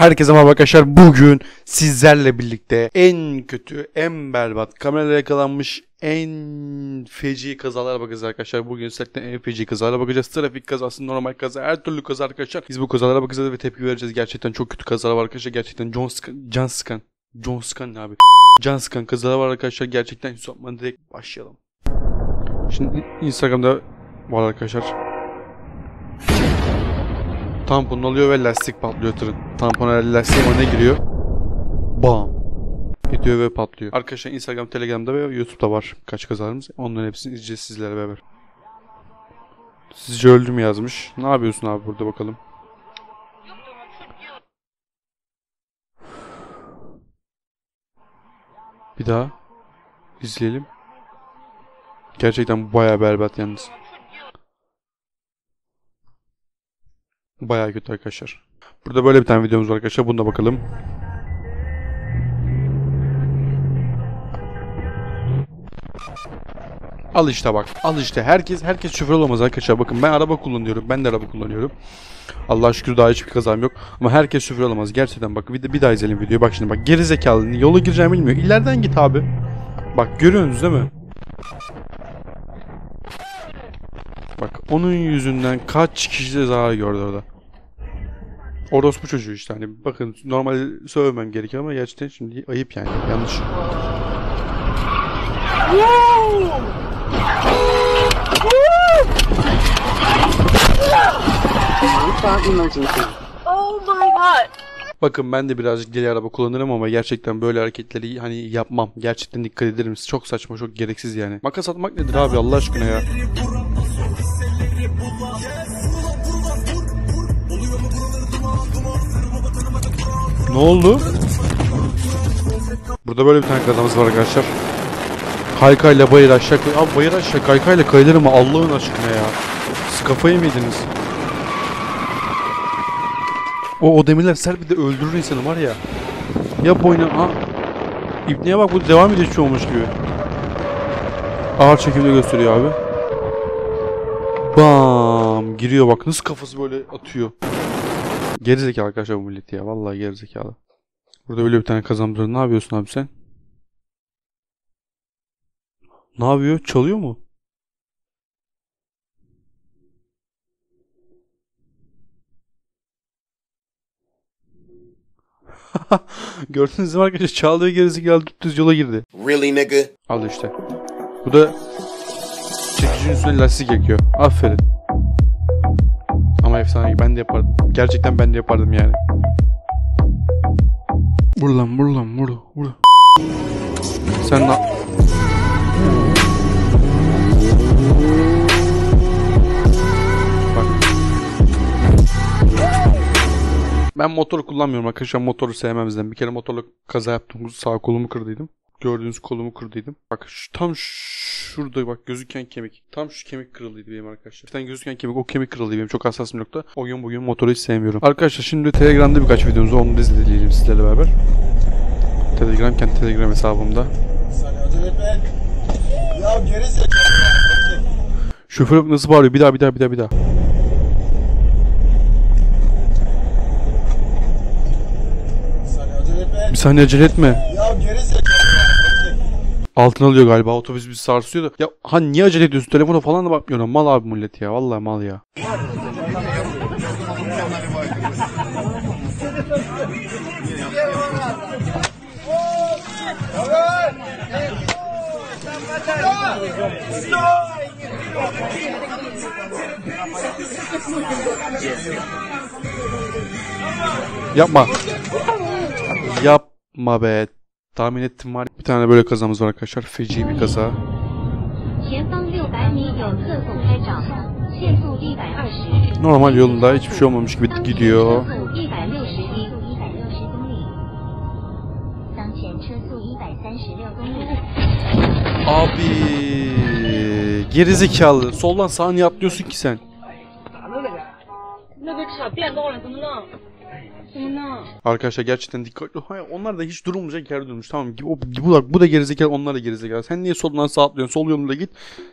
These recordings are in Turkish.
Herkese merhaba arkadaşlar. Bugün sizlerle birlikte en kötü, en berbat, kameralara yakalanmış en feci kazalara bakacağız arkadaşlar. Bugün sizlerle en feci kazalara bakacağız. Trafik kazası, normal kaza, her türlü kaza arkadaşlar. Biz bu kazalara bakacağız ve tepki vereceğiz. Gerçekten çok kötü kazalar var arkadaşlar. Gerçekten can sıkan kazalar var arkadaşlar. Gerçekten hiç uzatmadan direkt başlayalım. Şimdi Instagram'da var arkadaşlar. Tampon alıyor ve lastik patlıyor tırın. Tampona lastiğin önüne giriyor. Bam. Gidiyor ve patlıyor. Arkadaşlar Instagram, Telegram'da ve YouTube'da var kaç kazalarımız. Onların hepsini izleyeceğiz sizlerle beraber. Sizce öldüm yazmış. Ne yapıyorsun abi burada bakalım. Bir daha izleyelim. Gerçekten bayağı berbat yalnız. Bayağı kötü arkadaşlar. Burada böyle bir tane videomuz var arkadaşlar. Buna bakalım. Al işte bak. Al işte. Herkes şoför olamaz arkadaşlar. Bakın ben araba kullanıyorum. Ben de araba kullanıyorum. Allah'a şükür daha hiçbir kazam yok. Ama herkes şoför olamaz. Gerçekten bak. Bir daha izleyelim videoyu. Bak şimdi bak. Gerizekalı. Yola gireceğimi bilmiyor. İleriden git abi. Bak görüyorsunuz değil mi? Bak onun yüzünden kaç kişi de zarar gördü orada. Orospu çocuğu işte hani bakın normalde sövmem gerekir ama gerçekten şimdi ayıp yani yanlış. Oh my god. Bakın ben de birazcık deli araba kullanırım ama gerçekten böyle hareketleri hani yapmam. Gerçekten dikkat ederim. Çok saçma, çok gereksiz yani. Makas atmak nedir abi Allah aşkına ya? Ne oldu? Burada böyle bir tane kazamız var arkadaşlar. Kaykayla bayır aşağı koy. Abi bayır aşağı kaykayla kayılır mı Allah'ın aşkına ya? Siz kafayı mı yediniz? O demirler sert bir de öldürür insanı var ya. Yap oyna. Ha. İbniye bak bu devam ediyor şu olmuş gibi. Ağır çekimde gösteriyor abi. Bam giriyor bak nasıl kafası böyle atıyor. Gerizekalı arkadaşlar bu millet ya. Vallahi gerizekalı. Burada böyle bir tane kazanmış. Ne yapıyorsun abi sen? Ne yapıyor? Çalıyor mu? Gördünüz mü arkadaşlar? Çaldığı gerizekalı düz yola girdi. Really nigga? Al işte. Bu da çekicinin üstüne lastik yakıyor. Aferin. Ama efsane ben de yapardım. Gerçekten ben de yapardım yani. Vur lan. Sen lan. Ben motor kullanmıyorum arkadaşlar. Motoru sevmemizden. Bir kere motorla kaza yaptım. Sağ kolumu kırdıydım. Gördüğünüz kolumu kırdıydım. Bak şu, tam şurada bak gözüken kemik. Tam şu kemik kırıldıydı benim arkadaşlar. Bir tane gözüken kemik o kemik kırıldı benim. Çok hassas bir nokta. O gün bugün motoru hiç sevmiyorum. Arkadaşlar şimdi Telegram'da birkaç videomuz var. Onu da izleyelim sizlerle beraber. Telegram kendi Telegram hesabımda. Şoför nasıl bağırıyor? Bir daha. Bir saniye acele etme. Altına alıyor galiba otobüs bizi sarsıyor da. Ya hani niye acele ediyorsun? Telefona falan da bakmıyorum. Mal abi millet ya. Vallahi mal ya. Yapma. Yapma be. Tahmin ettim var. Bir tane böyle kazamız var arkadaşlar. Feci bir kaza. Normal yolunda hiçbir şey olmamış gibi gidiyor. Abi gerizekalı. Soldan sağa niye atlıyorsun ki sen? Arkadaşlar gerçekten dikkatli. Hayır, onlar da hiç durulmayacak yerde durmuş. Tamam, bu da gerizekalı, onlar da gerizekalı. Sen niye soldan sağa atlıyorsun? Sol yolunda git.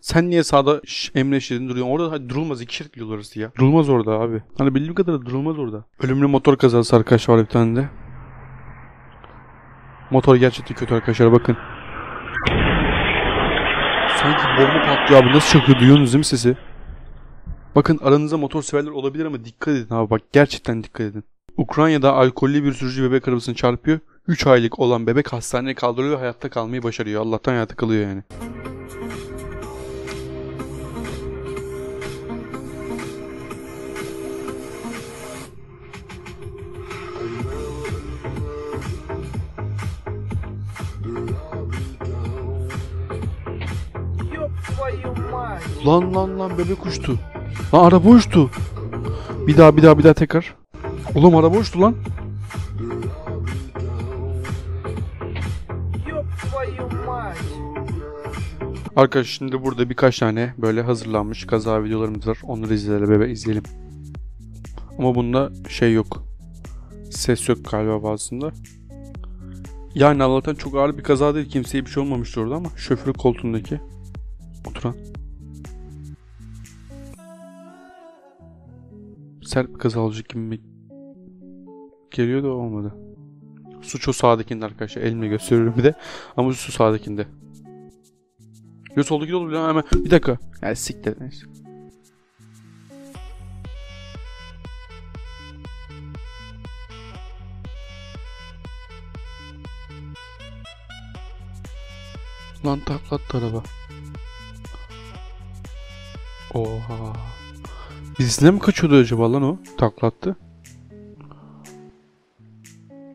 Sen niye sağda Emre Şirin duruyorsun? Orada hadi durulmaz, iki şerit yol orası ya. Durulmaz orada abi. Hani bildiğim kadarıyla durulmaz orada. Ölümlü motor kazası arkadaşlar var bir tane de. Motor gerçekten kötü arkadaşlar, bakın. Sanki bomba patlıyor abi, nasıl çakıyor, duyuyorsunuz değil mi sesi? Bakın, aranızda motor severler olabilir ama dikkat edin abi, bak gerçekten dikkat edin. Ukrayna'da alkollü bir sürücü bebek arabasını çarpıyor. 3 aylık olan bebek hastaneye kaldırılıyor ve hayatta kalmayı başarıyor. Allah'tan hayatta kalıyor yani. Lan bebek uçtu. Lan araba uçtu. Bir daha tekrar. Oğlum araba uçtu lan. Arkadaşlar şimdi burada birkaç tane böyle hazırlanmış kaza videolarımız var. Onları izleyelim. Ama bunda şey yok. Ses yok galiba bazısında. Yani Allah'tan çok ağır bir kaza değil. Kimseye bir şey olmamıştı orada ama şoförü koltuğundaki oturan sert bir kaza olacak gibi geliyor da olmadı. Suç o sağdakinde arkadaşlar. Elimle gösteriyorum bir de. Ama su sağdakinde. Yo, soldaki de olur lan hemen. Bir dakika. Yani siktir. Neyse. Lan taklattı araba. Oha. Bizine mi kaçıyordu acaba lan o? Taklattı.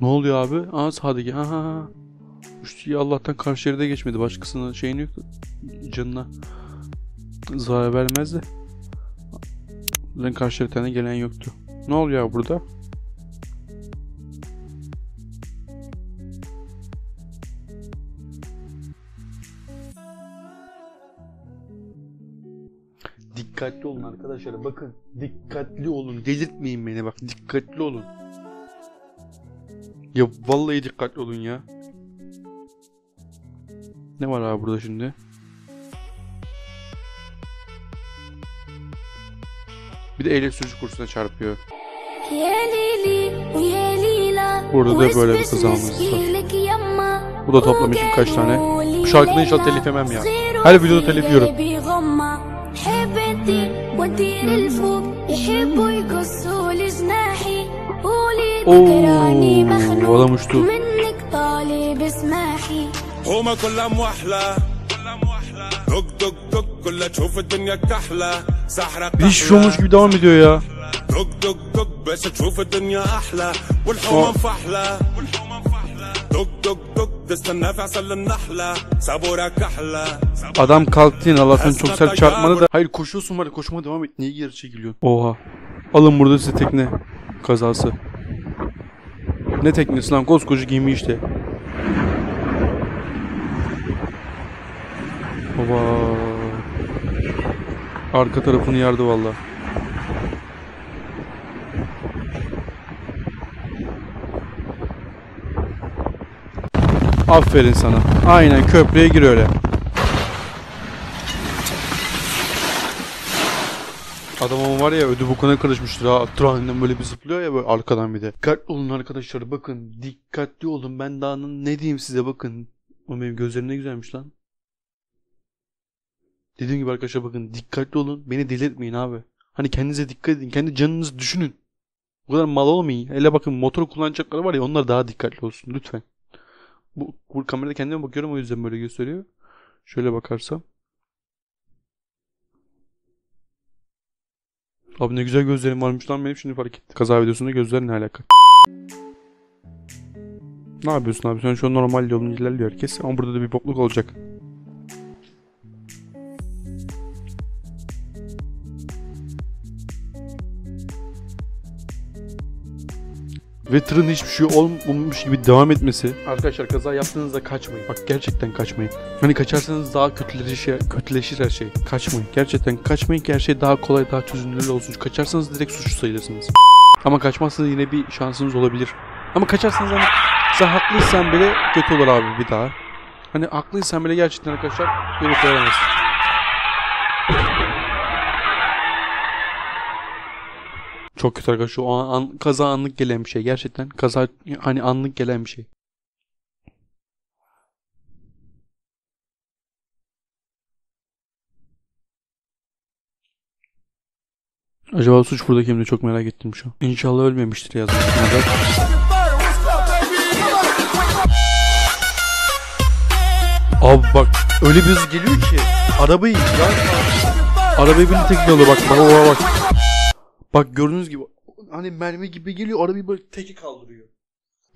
Ne oluyor abi? Aa sağdaki. Aha. Üstü Allah'tan karşı yerde geçmedi. Başkasının şeyini yok. Canına zarar vermez de. Lan karşı yerden gelen yoktu. Ne oluyor burada? Dikkatli olun arkadaşlar, bakın dikkatli olun, delirtmeyin beni, bak dikkatli olun ya, vallahi dikkatli olun ya. Ne var abi burada şimdi? Bir de ehliyet sürücü kursuna çarpıyor. Burada da böyle bir kazamız var. Bu da toplamış birkaç tane. Bu şarkıda inşallah telif yemem ya. Her videoda telif yiyorum. Ooo adam uçtu. Bir şey olmuş gibi devam ediyor ya. Oh. Adam kalktı yine Allah'tan çok sert çarpmadı da. Hayır koşuyorsun bari, koşuma devam et, niye geri çekiliyorsun? Oha. Alın burada size tekne kazası. Ne teknesi lan, koskoca gemi işte. Oba. Arka tarafını yardı valla. Aferin sana. Aynen köprüye gir öyle. Adamın var ya ödü bokuna karışmıştır ha. Traninden böyle bir zıplıyor ya böyle arkadan bir de. Dikkatli olun arkadaşlar, bakın dikkatli olun, ben daha ne diyeyim size, bakın. O benim gözlerim ne güzelmiş lan. Dediğim gibi arkadaşlar bakın dikkatli olun, beni delirtmeyin abi. Hani kendinize dikkat edin, kendi canınızı düşünün. Bu kadar mal olmayın. Hele bakın motoru kullanacakları var ya, onlar daha dikkatli olsun lütfen. Bu kamerada kendime bakıyorum, o yüzden böyle gösteriyor. Şöyle bakarsam. Abi ne güzel gözlerim varmış lan benim, şimdi fark ettim. Kaza videosunda gözler ne alaka? Ne yapıyorsun abi? Sen şu an normal yolunu ilerliyor herkes ama burada da bir bokluk olacak. ve tırın hiçbir şey olmamış gibi devam etmesi. Arkadaşlar kaza yaptığınızda kaçmayın. Bak gerçekten kaçmayın. Hani kaçarsanız daha kötüleşir her şey. Kaçmayın. Gerçekten kaçmayın ki her şey daha kolay, daha çözünürlü olsun. Kaçarsanız direkt suçlu sayılırsınız. Ama kaçmazsanız yine bir şansınız olabilir. Ama kaçarsanız hani haklıysan bile kötü olur abi bir daha. Hani haklıysan bile gerçekten arkadaşlar görüp veremezsin. Çok kötü arkadaşlar. O kaza anlık gelen bir şey. Gerçekten kaza hani anlık gelen bir şey. Acaba suç burada kimde, çok merak ettim şu an. İnşallah ölmemiştir yazmış. Abi bak öyle bir hız geliyor ki arabayı tek yolu bak. Bak gördüğünüz gibi hani mermi gibi geliyor, arabayı böyle teki kaldırıyor.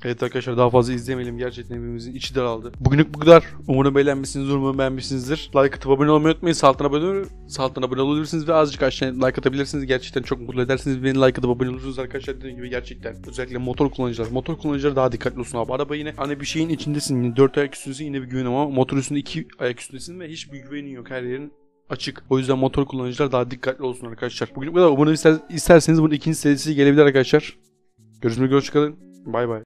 Evet arkadaşlar daha fazla izlemeyelim, gerçekten evimizin içi daraldı. Bugünlük bu kadar. Umarım beğenmişsinizdir, Like atıp abone olmayı unutmayın. Sağ alttan abone olabilirsiniz ve azıcık aşağıya like atabilirsiniz. Gerçekten çok mutlu edersiniz. Beni like atıp abone olursunuz arkadaşlar, dediğim gibi gerçekten. Özellikle motor kullanıcıları daha dikkatli olsun abi. Araba yine hani bir şeyin içindesin. Yine 4 ayak üstündesin, yine bir güven, ama motor üstünde 2 ayak üstündesin ve hiçbir güvenin yok, her yerin açık. O yüzden motor kullanıcılar daha dikkatli olsun arkadaşlar. Bugün bu kadar. Umarım isterseniz bunun ikinci serisi gelebilir arkadaşlar. Görüşmek üzere, hoşçakalın. Bay bay.